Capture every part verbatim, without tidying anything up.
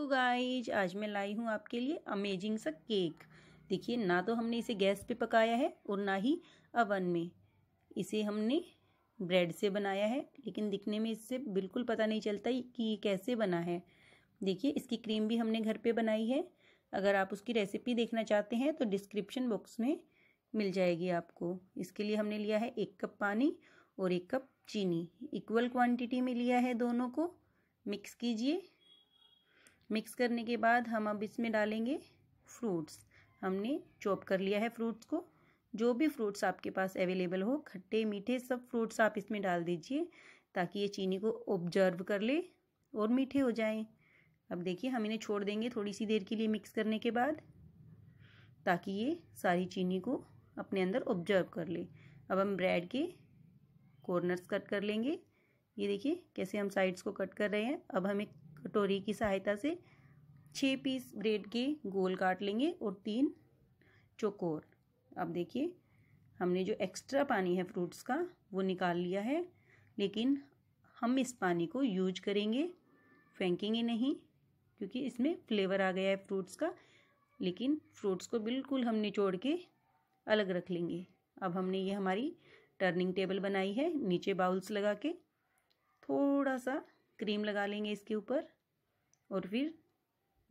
Hello guys, आज मैं लाई हूँ आपके लिए अमेजिंग सा केक। देखिए, ना तो हमने इसे गैस पे पकाया है और ना ही अवन में। इसे हमने ब्रेड से बनाया है, लेकिन दिखने में इससे बिल्कुल पता नहीं चलता कि ये कैसे बना है। देखिए, इसकी क्रीम भी हमने घर पे बनाई है। अगर आप उसकी रेसिपी देखना चाहते हैं तो डिस्क्रिप्शन बॉक्स में मिल जाएगी आपको। इसके लिए हमने लिया है एक कप पानी और एक कप चीनी, इक्वल क्वांटिटी में लिया है। दोनों को मिक्स कीजिए। मिक्स करने के बाद हम अब इसमें डालेंगे फ्रूट्स। हमने चॉप कर लिया है फ्रूट्स को। जो भी फ्रूट्स आपके पास अवेलेबल हो, खट्टे मीठे सब फ्रूट्स आप इसमें डाल दीजिए, ताकि ये चीनी को ऑब्जर्व कर ले और मीठे हो जाएं। अब देखिए, हम इन्हें छोड़ देंगे थोड़ी सी देर के लिए मिक्स करने के बाद, ताकि ये सारी चीनी को अपने अंदर ऑब्जर्व कर ले। अब हम ब्रेड के कॉर्नर्स कट कर लेंगे। ये देखिए कैसे हम साइड्स को कट कर रहे हैं। अब हम एक कटोरी की सहायता से छः पीस ब्रेड के गोल काट लेंगे और तीन चौकोर। अब देखिए, हमने जो एक्स्ट्रा पानी है फ्रूट्स का वो निकाल लिया है, लेकिन हम इस पानी को यूज करेंगे, फेंकेंगे नहीं, क्योंकि इसमें फ्लेवर आ गया है फ्रूट्स का। लेकिन फ्रूट्स को बिल्कुल हम निचोड़ के अलग रख लेंगे। अब हमने ये हमारी टर्निंग टेबल बनाई है, नीचे बाउल्स लगा के थोड़ा सा क्रीम लगा लेंगे इसके ऊपर और फिर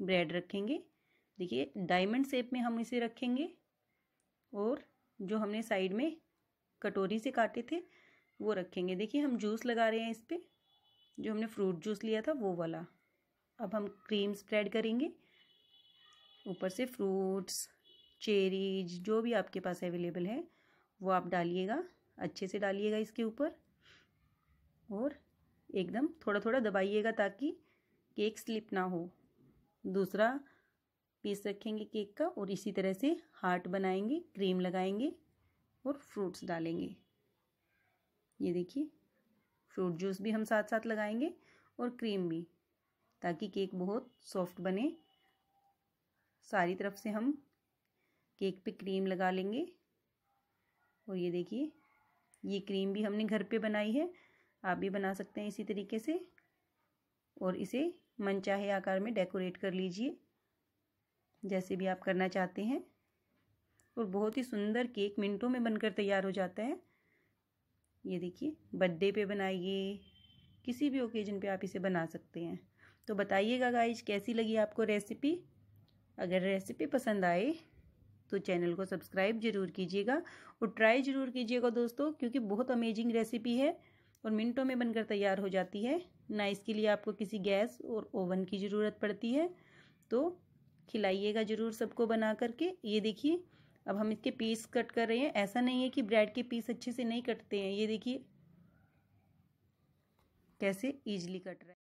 ब्रेड रखेंगे। देखिए, डायमंड शेप में हम इसे रखेंगे और जो हमने साइड में कटोरी से काटे थे वो रखेंगे। देखिए, हम जूस लगा रहे हैं इस पर, जो हमने फ्रूट जूस लिया था वो वाला। अब हम क्रीम स्प्रेड करेंगे ऊपर से। फ्रूट्स, चेरीज, जो भी आपके पास अवेलेबल है वो आप डालिएगा, अच्छे से डालिएगा इसके ऊपर और एकदम थोड़ा थोड़ा दबाइएगा ताकि केक स्लिप ना हो। दूसरा पीस रखेंगे केक का और इसी तरह से हार्ट बनाएंगे, क्रीम लगाएंगे और फ्रूट्स डालेंगे। ये देखिए, फ्रूट जूस भी हम साथ साथ लगाएंगे और क्रीम भी, ताकि केक बहुत सॉफ्ट बने। सारी तरफ से हम केक पे क्रीम लगा लेंगे। और ये देखिए, ये क्रीम भी हमने घर पे बनाई है, आप भी बना सकते हैं इसी तरीके से और इसे मनचाहे आकार में डेकोरेट कर लीजिए, जैसे भी आप करना चाहते हैं। और बहुत ही सुंदर केक मिनटों में बनकर तैयार हो जाता है। ये देखिए, बर्थडे पे बनाइए, किसी भी ओकेजन पे आप इसे बना सकते हैं। तो बताइएगा गाइज, कैसी लगी आपको रेसिपी। अगर रेसिपी पसंद आए तो चैनल को सब्सक्राइब ज़रूर कीजिएगा और ट्राई ज़रूर कीजिएगा दोस्तों, क्योंकि बहुत अमेजिंग रेसिपी है और मिनटों में बनकर तैयार हो जाती है। ना इसके लिए आपको किसी गैस और ओवन की ज़रूरत पड़ती है। तो खिलाइएगा ज़रूर सबको बना करके। ये देखिए, अब हम इसके पीस कट कर रहे हैं। ऐसा नहीं है कि ब्रेड के पीस अच्छे से नहीं कटते हैं। ये देखिए कैसे ईजिली कट रहा है।